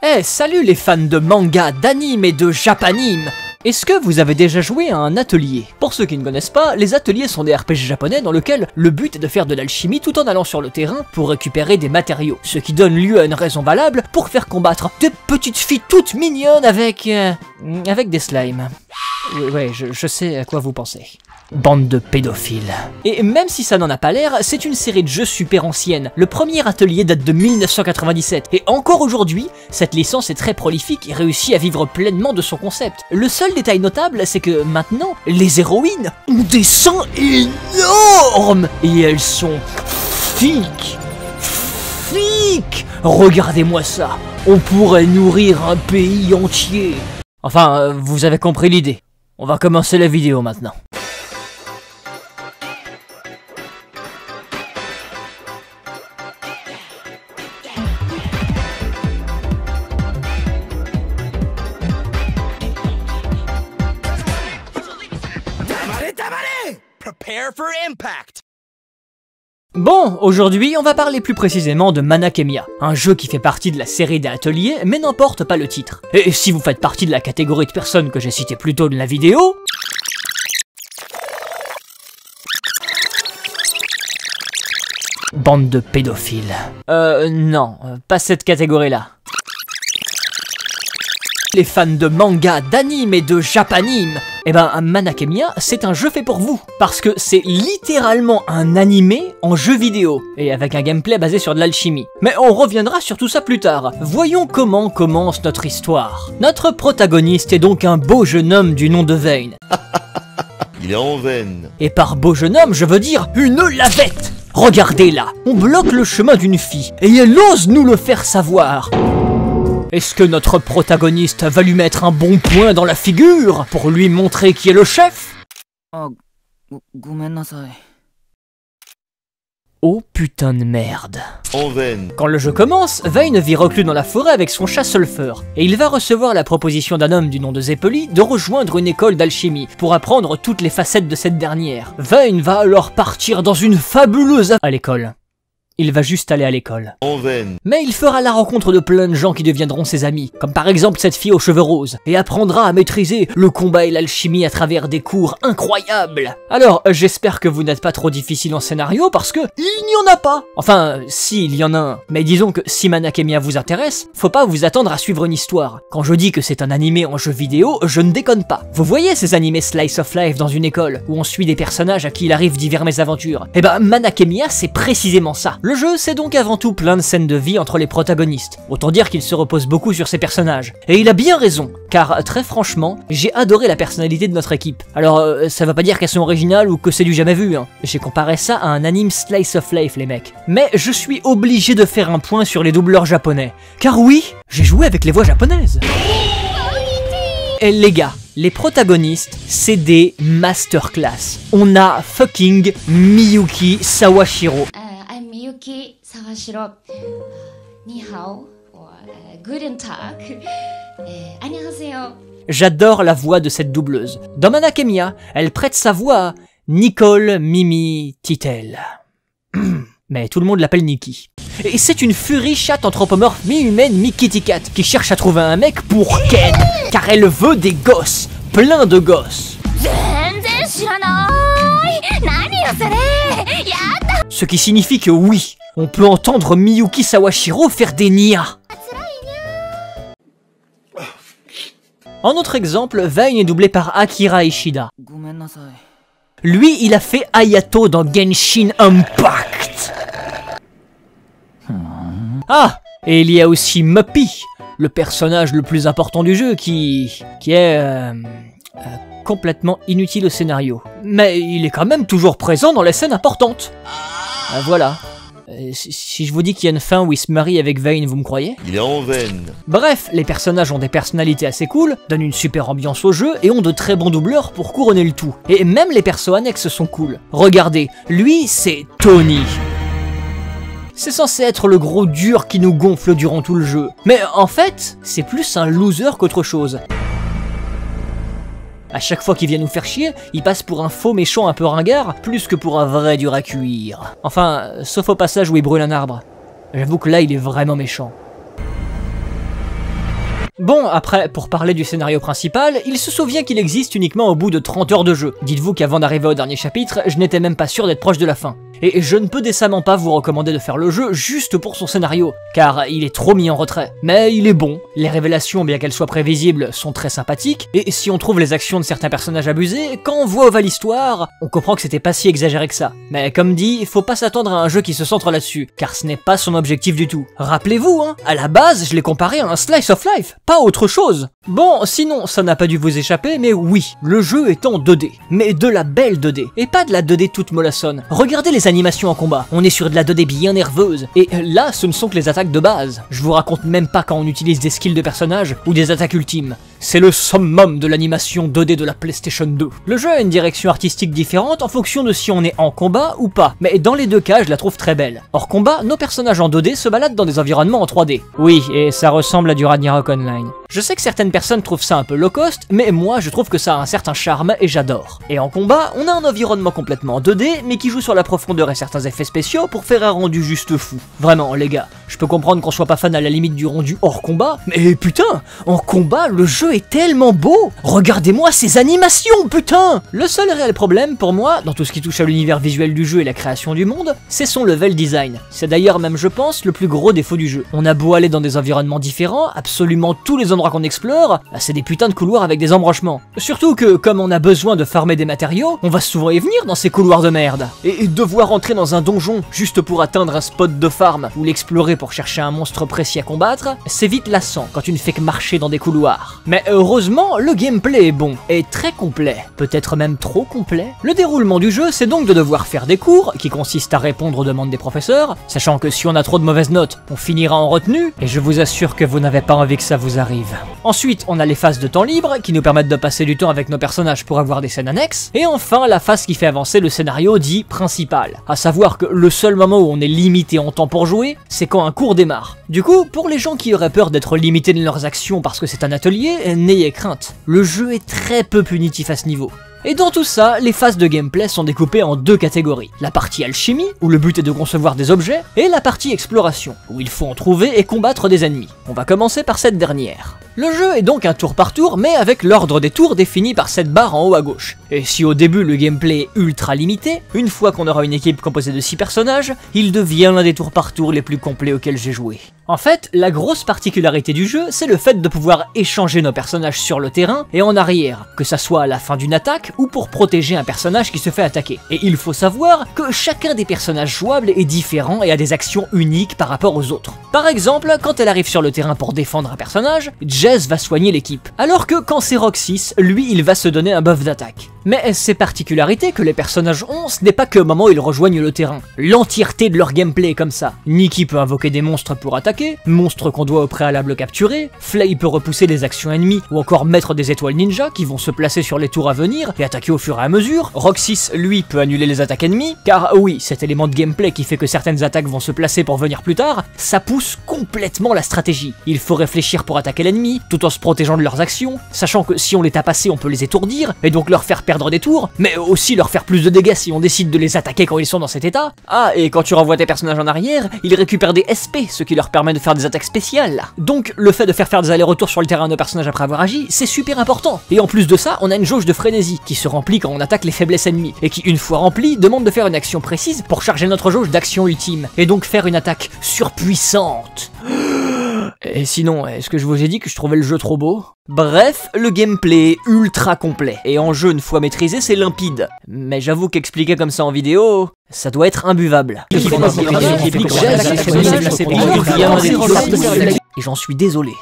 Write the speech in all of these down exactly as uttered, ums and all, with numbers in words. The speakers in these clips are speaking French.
Eh, hey, salut les fans de manga, d'anime et de japanime. Est-ce que vous avez déjà joué à un atelier? Pour ceux qui ne connaissent pas, les ateliers sont des R P G japonais dans lesquels le but est de faire de l'alchimie tout en allant sur le terrain pour récupérer des matériaux, ce qui donne lieu à une raison valable pour faire combattre des petites filles toutes mignonnes avec... Euh, avec des slimes. Ouais, je, je sais à quoi vous pensez. Bande de pédophiles. Et même si ça n'en a pas l'air, c'est une série de jeux super ancienne. Le premier atelier date de mille neuf cent quatre-vingt-dix-sept, et encore aujourd'hui, cette licence est très prolifique et réussit à vivre pleinement de son concept. Le seul détail notable, c'est que maintenant, les héroïnes ont des seins énormes, et elles sont flics. Flics. Regardez-moi ça, on pourrait nourrir un pays entier. Enfin, vous avez compris l'idée. On va commencer la vidéo maintenant. Prepare for impact. Bon, aujourd'hui, on va parler plus précisément de Mana Khemia, un jeu qui fait partie de la série des ateliers, mais n'emporte pas le titre. Et si vous faites partie de la catégorie de personnes que j'ai citées plus tôt de la vidéo... Bande de pédophiles. Euh, non, pas cette catégorie-là. Les fans de manga, d'anime et de japanime. Eh ben, Mana Khemia, c'est un jeu fait pour vous, parce que c'est littéralement un animé en jeu vidéo, et avec un gameplay basé sur de l'alchimie. Mais on reviendra sur tout ça plus tard. Voyons comment commence notre histoire. Notre protagoniste est donc un beau jeune homme du nom de Vayne. Il est en veine. Et par beau jeune homme, je veux dire une lavette. Regardez là, on bloque le chemin d'une fille, et elle ose nous le faire savoir. Est-ce que notre protagoniste va lui mettre un bon point dans la figure pour lui montrer qui est le chef? Oh putain de merde. Quand le jeu commence, Vayne vit reclus dans la forêt avec son chat Sulfur, et il va recevoir la proposition d'un homme du nom de Zeppeli de rejoindre une école d'alchimie pour apprendre toutes les facettes de cette dernière. Vayne va alors partir dans une fabuleuse à l'école. Il va juste aller à l'école. Mais il fera la rencontre de plein de gens qui deviendront ses amis, comme par exemple cette fille aux cheveux roses, et apprendra à maîtriser le combat et l'alchimie à travers des cours incroyables. Alors, j'espère que vous n'êtes pas trop difficile en scénario, parce que il n'y en a pas. Enfin, si, il y en a un. Mais disons que si Mana Khemia vous intéresse, faut pas vous attendre à suivre une histoire. Quand je dis que c'est un animé en jeu vidéo, je ne déconne pas. Vous voyez ces animés slice of life dans une école, où on suit des personnages à qui il arrive divers mésaventures. Et ben, Mana Khemia, c'est précisément ça. Le jeu, c'est donc avant tout plein de scènes de vie entre les protagonistes, autant dire qu'il se repose beaucoup sur ses personnages. Et il a bien raison, car très franchement, j'ai adoré la personnalité de notre équipe. Alors, euh, ça va pas dire qu'elles sont originales ou que c'est du jamais vu, hein. J'ai comparé ça à un anime slice of life, les mecs. Mais je suis obligé de faire un point sur les doubleurs japonais, car oui, j'ai joué avec les voix japonaises. Et les gars, les protagonistes, c'est des masterclass. On a fucking Miyuki Sawashiro. Miyuki Sawashiro, ni hao, or uh, guten tag, eh, annyeonghaseyo. J'adore la voix de cette doubleuse. Dans Mana Khemia, elle prête sa voix à Nicole Mimi Titel. Mais tout le monde l'appelle Nikki. Et c'est une furie chatte anthropomorphe mi-humaine, mi-kitty cat, qui cherche à trouver un mec pour Ken, car elle veut des gosses, plein de gosses. Ce qui signifie que oui, on peut entendre Miyuki Sawashiro faire des nias. En autre exemple, Vayne est doublé par Akira Ishida. Lui, il a fait Hayato dans Genshin Impact. Ah, et il y a aussi Muppy, le personnage le plus important du jeu qui... qui est... Euh... Euh, complètement inutile au scénario. Mais il est quand même toujours présent dans les scènes importantes. Euh, voilà. Euh, si, si je vous dis qu'il y a une fin où il se marie avec Vayne, vous me croyez? Il est en veine. Bref, les personnages ont des personnalités assez cool, donnent une super ambiance au jeu et ont de très bons doubleurs pour couronner le tout. Et même les persos annexes sont cool. Regardez, lui c'est Tony. C'est censé être le gros dur qui nous gonfle durant tout le jeu. Mais en fait, c'est plus un loser qu'autre chose. À chaque fois qu'il vient nous faire chier, il passe pour un faux méchant un peu ringard, plus que pour un vrai dur à cuire. Enfin, sauf au passage où il brûle un arbre. J'avoue que là, il est vraiment méchant. Bon, après, pour parler du scénario principal, il se souvient qu'il existe uniquement au bout de trente heures de jeu. Dites-vous qu'avant d'arriver au dernier chapitre, je n'étais même pas sûr d'être proche de la fin. Et je ne peux décemment pas vous recommander de faire le jeu juste pour son scénario, car il est trop mis en retrait. Mais il est bon, les révélations, bien qu'elles soient prévisibles, sont très sympathiques, et si on trouve les actions de certains personnages abusés, quand on voit au val l'histoire, on comprend que c'était pas si exagéré que ça. Mais comme dit, faut pas s'attendre à un jeu qui se centre là-dessus, car ce n'est pas son objectif du tout. Rappelez-vous, hein, à la base, je l'ai comparé à un slice of life, pas autre chose. Bon, sinon, ça n'a pas dû vous échapper, mais oui, le jeu est en deux D, mais de la belle deux D, et pas de la deux D toute mollassonne. Regardez les animations en combat, on est sur de la deux D bien nerveuse, et là ce ne sont que les attaques de base. Je vous raconte même pas quand on utilise des skills de personnages ou des attaques ultimes. C'est le summum de l'animation deux D de la PlayStation deux. Le jeu a une direction artistique différente en fonction de si on est en combat ou pas, mais dans les deux cas je la trouve très belle. Hors combat, nos personnages en deux D se baladent dans des environnements en trois D. Oui, et ça ressemble à du Ragnarok Online. Je sais que certaines personnes trouvent ça un peu low cost, mais moi je trouve que ça a un certain charme et j'adore. Et en combat, on a un environnement complètement en deux D, mais qui joue sur la profondeur et certains effets spéciaux pour faire un rendu juste fou. Vraiment les gars, je peux comprendre qu'on soit pas fan à la limite du rendu hors combat, mais putain, en combat le jeu est tellement beau! Regardez-moi ces animations, putain! Le seul réel problème pour moi, dans tout ce qui touche à l'univers visuel du jeu et la création du monde, c'est son level design. C'est d'ailleurs même je pense le plus gros défaut du jeu. On a beau aller dans des environnements différents, absolument tous les endroits qu'on explore, bah c'est des putains de couloirs avec des embranchements. Surtout que, comme on a besoin de farmer des matériaux, on va souvent y venir dans ces couloirs de merde. Et devoir entrer dans un donjon juste pour atteindre un spot de farm ou l'explorer pour chercher un monstre précis à combattre, c'est vite lassant quand tu ne fais que marcher dans des couloirs. Mais heureusement, le gameplay est bon et très complet. Peut-être même trop complet. Le déroulement du jeu, c'est donc de devoir faire des cours, qui consistent à répondre aux demandes des professeurs, sachant que si on a trop de mauvaises notes, on finira en retenue, et je vous assure que vous n'avez pas envie que ça vous arrive. Ensuite, on a les phases de temps libre, qui nous permettent de passer du temps avec nos personnages pour avoir des scènes annexes, et enfin la phase qui fait avancer le scénario dit principal, à savoir que le seul moment où on est limité en temps pour jouer, c'est quand un cours démarre. Du coup, pour les gens qui auraient peur d'être limités de leurs actions parce que c'est un atelier, n'ayez crainte, le jeu est très peu punitif à ce niveau. Et dans tout ça, les phases de gameplay sont découpées en deux catégories. La partie alchimie, où le but est de concevoir des objets, et la partie exploration, où il faut en trouver et combattre des ennemis. On va commencer par cette dernière. Le jeu est donc un tour par tour, mais avec l'ordre des tours défini par cette barre en haut à gauche. Et si au début le gameplay est ultra limité, une fois qu'on aura une équipe composée de six personnages, il devient l'un des tours par tour les plus complets auxquels j'ai joué. En fait, la grosse particularité du jeu, c'est le fait de pouvoir échanger nos personnages sur le terrain et en arrière, que ça soit à la fin d'une attaque ou pour protéger un personnage qui se fait attaquer. Et il faut savoir que chacun des personnages jouables est différent et a des actions uniques par rapport aux autres. Par exemple, quand elle arrive sur le terrain pour défendre un personnage, va soigner l'équipe, alors que quand c'est Roxys, lui il va se donner un buff d'attaque. Mais ces particularités que les personnages ont, ce n'est pas que au moment où ils rejoignent le terrain. L'entièreté de leur gameplay est comme ça. Nikki peut invoquer des monstres pour attaquer, monstres qu'on doit au préalable capturer, Flay peut repousser des actions ennemies ou encore mettre des étoiles ninja qui vont se placer sur les tours à venir et attaquer au fur et à mesure. Roxys, lui, peut annuler les attaques ennemies, car oui, cet élément de gameplay qui fait que certaines attaques vont se placer pour venir plus tard, ça pousse complètement la stratégie. Il faut réfléchir pour attaquer l'ennemi, tout en se protégeant de leurs actions, sachant que si on les tape assez on peut les étourdir, et donc leur faire perdre des tours, mais aussi leur faire plus de dégâts si on décide de les attaquer quand ils sont dans cet état. Ah, et quand tu renvoies tes personnages en arrière, ils récupèrent des S P, ce qui leur permet de faire des attaques spéciales. Donc le fait de faire faire des allers-retours sur le terrain à nos personnages après avoir agi, c'est super important. Et en plus de ça, on a une jauge de frénésie, qui se remplit quand on attaque les faiblesses ennemies, et qui une fois remplie, demande de faire une action précise pour charger notre jauge d'action ultime, et donc faire une attaque surpuissante. Et sinon, est-ce que je vous ai dit que je trouvais le jeu trop beau ? Bref, le gameplay est ultra complet, et en jeu une fois maîtrisé, c'est limpide. Mais j'avoue qu'expliquer comme ça en vidéo, ça doit être imbuvable. Et j'en suis désolé.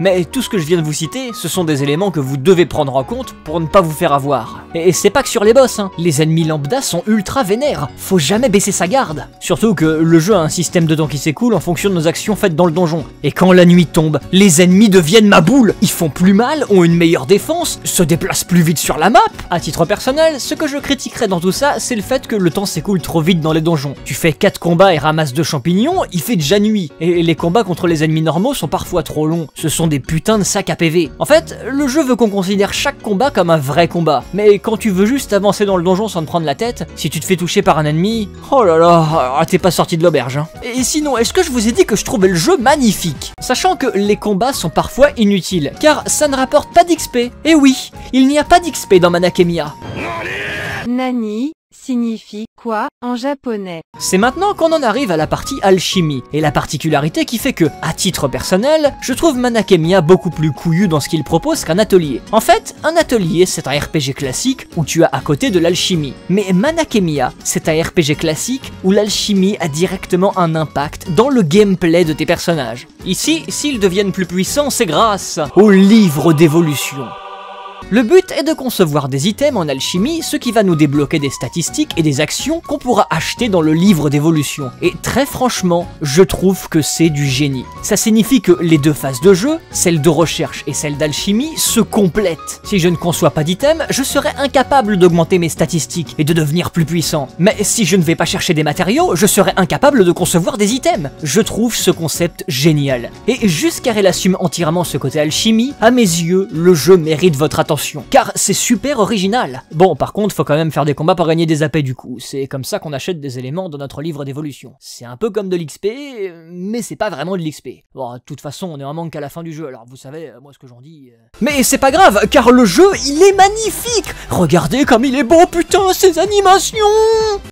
Mais tout ce que je viens de vous citer, ce sont des éléments que vous devez prendre en compte pour ne pas vous faire avoir. Et c'est pas que sur les boss, hein. Les ennemis lambda sont ultra vénères, faut jamais baisser sa garde. Surtout que le jeu a un système de temps qui s'écoule en fonction de nos actions faites dans le donjon. Et quand la nuit tombe, les ennemis deviennent ma boule. Ils font plus mal, ont une meilleure défense, se déplacent plus vite sur la map. À titre personnel, ce que je critiquerais dans tout ça, c'est le fait que le temps s'écoule trop vite dans les donjons. Tu fais quatre combats et ramasses deux champignons, il fait déjà nuit. Et les combats contre les ennemis normaux sont parfois trop longs, ce sont des putains de sacs à P V. En fait, le jeu veut qu'on considère chaque combat comme un vrai combat, mais quand tu veux juste avancer dans le donjon sans te prendre la tête, si tu te fais toucher par un ennemi, oh là là, t'es pas sorti de l'auberge, hein. Et sinon, est-ce que je vous ai dit que je trouvais le jeu magnifique? Sachant que les combats sont parfois inutiles, car ça ne rapporte pas d'X P. Et oui, il n'y a pas d'X P dans Mana Khemia. Nani signifie quoi en japonais? C'est maintenant qu'on en arrive à la partie alchimie, et la particularité qui fait que, à titre personnel, je trouve Mana Khemia beaucoup plus couillu dans ce qu'il propose qu'un atelier. En fait, un atelier, c'est un R P G classique où tu as à côté de l'alchimie, mais Mana Khemia, c'est un R P G classique où l'alchimie a directement un impact dans le gameplay de tes personnages. Ici, s'ils deviennent plus puissants, c'est grâce au livre d'évolution. Le but est de concevoir des items en alchimie, ce qui va nous débloquer des statistiques et des actions qu'on pourra acheter dans le livre d'évolution. Et très franchement, je trouve que c'est du génie. Ça signifie que les deux phases de jeu, celle de recherche et celle d'alchimie, se complètent. Si je ne conçois pas d'items, je serai incapable d'augmenter mes statistiques et de devenir plus puissant. Mais si je ne vais pas chercher des matériaux, je serai incapable de concevoir des items. Je trouve ce concept génial. Et jusqu'à elle assume entièrement ce côté alchimie, à mes yeux, le jeu mérite votre attention. Car c'est super original. Bon, par contre, faut quand même faire des combats pour gagner des A P du coup. C'est comme ça qu'on achète des éléments dans notre livre d'évolution. C'est un peu comme de l'X P, mais c'est pas vraiment de l'X P. Bon, de toute façon, on est en manque à la fin du jeu, alors vous savez, moi ce que j'en dis... Euh... Mais c'est pas grave, car le jeu, il est magnifique. Regardez comme il est beau, putain, ces animations.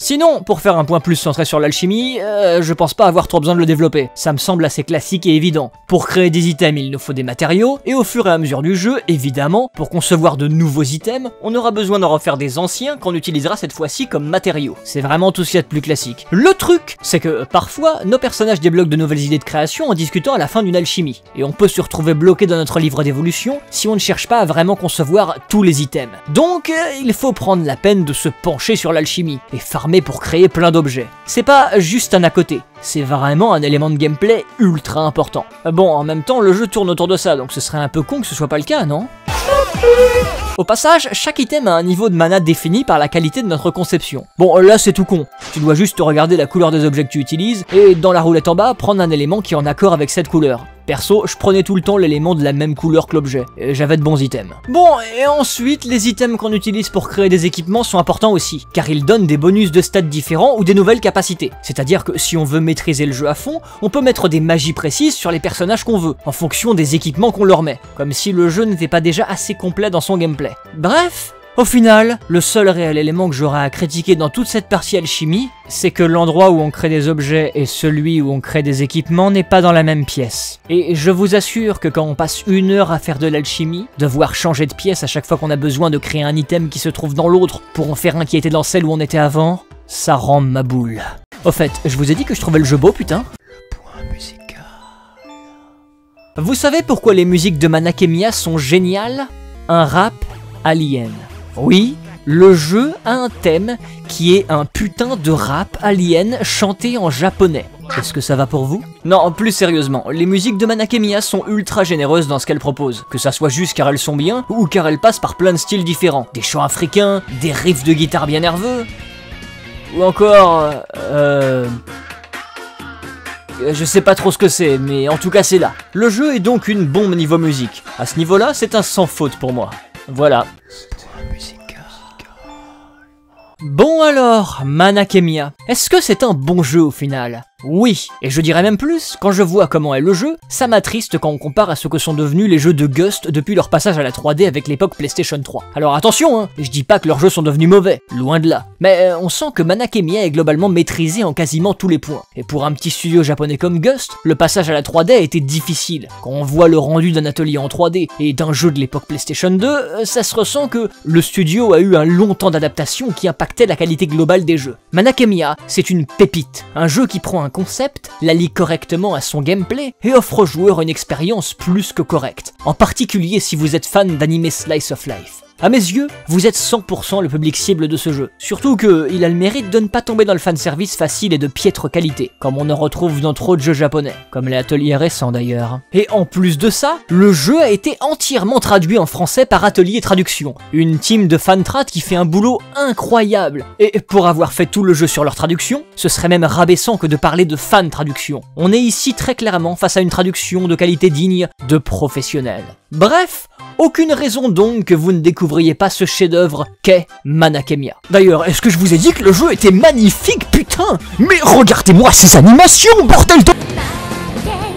Sinon, pour faire un point plus centré sur l'alchimie, euh, je pense pas avoir trop besoin de le développer. Ça me semble assez classique et évident. Pour créer des items, il nous faut des matériaux, et au fur et à mesure du jeu, évidemment, pour qu'on se voir de nouveaux items, on aura besoin d'en refaire des anciens qu'on utilisera cette fois-ci comme matériaux. C'est vraiment tout ce qu'il y a de plus classique. Le truc, c'est que parfois, nos personnages débloquent de nouvelles idées de création en discutant à la fin d'une alchimie. Et on peut se retrouver bloqué dans notre livre d'évolution si on ne cherche pas à vraiment concevoir tous les items. Donc, euh, il faut prendre la peine de se pencher sur l'alchimie et farmer pour créer plein d'objets. C'est pas juste un à côté. C'est vraiment un élément de gameplay ultra important. Bon, en même temps, le jeu tourne autour de ça, donc ce serait un peu con que ce soit pas le cas, non ? Au passage, chaque item a un niveau de mana défini par la qualité de notre conception. Bon, là c'est tout con. Tu dois juste regarder la couleur des objets que tu utilises et dans la roulette en bas, prendre un élément qui est en accord avec cette couleur. Perso, je prenais tout le temps l'élément de la même couleur que l'objet, et j'avais de bons items. Bon, et ensuite, les items qu'on utilise pour créer des équipements sont importants aussi, car ils donnent des bonus de stats différents ou des nouvelles capacités. C'est-à-dire que si on veut maîtriser le jeu à fond, on peut mettre des magies précises sur les personnages qu'on veut, en fonction des équipements qu'on leur met, comme si le jeu n'était pas déjà assez complet dans son gameplay. Bref, au final, le seul réel élément que j'aurai à critiquer dans toute cette partie alchimie, c'est que l'endroit où on crée des objets et celui où on crée des équipements n'est pas dans la même pièce. Et je vous assure que quand on passe une heure à faire de l'alchimie, devoir changer de pièce à chaque fois qu'on a besoin de créer un item qui se trouve dans l'autre pour en faire un qui était dans celle où on était avant, ça rend ma boule. Au fait, je vous ai dit que je trouvais le jeu beau, putain. Le point musical. Vous savez pourquoi les musiques de Mana Khemia sont géniales? Un rap alien. Oui, le jeu a un thème qui est un putain de rap alien chanté en japonais. Est-ce que ça va pour vous? Non, plus sérieusement, les musiques de Mana Khemia sont ultra généreuses dans ce qu'elles proposent, que ça soit juste car elles sont bien, ou car elles passent par plein de styles différents. Des chants africains, des riffs de guitare bien nerveux, ou encore... Euh... Je sais pas trop ce que c'est, mais en tout cas c'est là. Le jeu est donc une bombe niveau musique. À ce niveau-là, c'est un sans faute pour moi. Voilà. Bon alors, Mana Khemia, est-ce que c'est un bon jeu au final? Oui, et je dirais même plus, quand je vois comment est le jeu, ça m'attriste quand on compare à ce que sont devenus les jeux de Gust depuis leur passage à la trois D avec l'époque PlayStation trois. Alors attention, hein, je dis pas que leurs jeux sont devenus mauvais, loin de là. Mais on sent que Mana Khemia est globalement maîtrisé en quasiment tous les points. Et pour un petit studio japonais comme Gust, le passage à la trois D a été difficile. Quand on voit le rendu d'un atelier en trois D et d'un jeu de l'époque PlayStation deux, ça se ressent que le studio a eu un long temps d'adaptation qui impactait la qualité globale des jeux. Mana Khemia, c'est une pépite, un jeu qui prend un concept, la lie correctement à son gameplay et offre aux joueurs une expérience plus que correcte, en particulier si vous êtes fan d'anime Slice of Life. À mes yeux, vous êtes cent pour cent le public cible de ce jeu. Surtout qu'il a le mérite de ne pas tomber dans le fanservice facile et de piètre qualité, comme on en retrouve dans trop de jeux japonais, comme les ateliers récents d'ailleurs. Et en plus de ça, le jeu a été entièrement traduit en français par Atelier Traduction, une team de fan-trad qui fait un boulot incroyable. Et pour avoir fait tout le jeu sur leur traduction, ce serait même rabaissant que de parler de fan-traduction. On est ici très clairement face à une traduction de qualité digne de professionnel. Bref, aucune raison donc que vous ne découvriez pas ce chef-d'œuvre qu'est Mana Khemia. D'ailleurs, est-ce que je vous ai dit que le jeu était magnifique, putain? Mais regardez-moi ces animations, bordel de...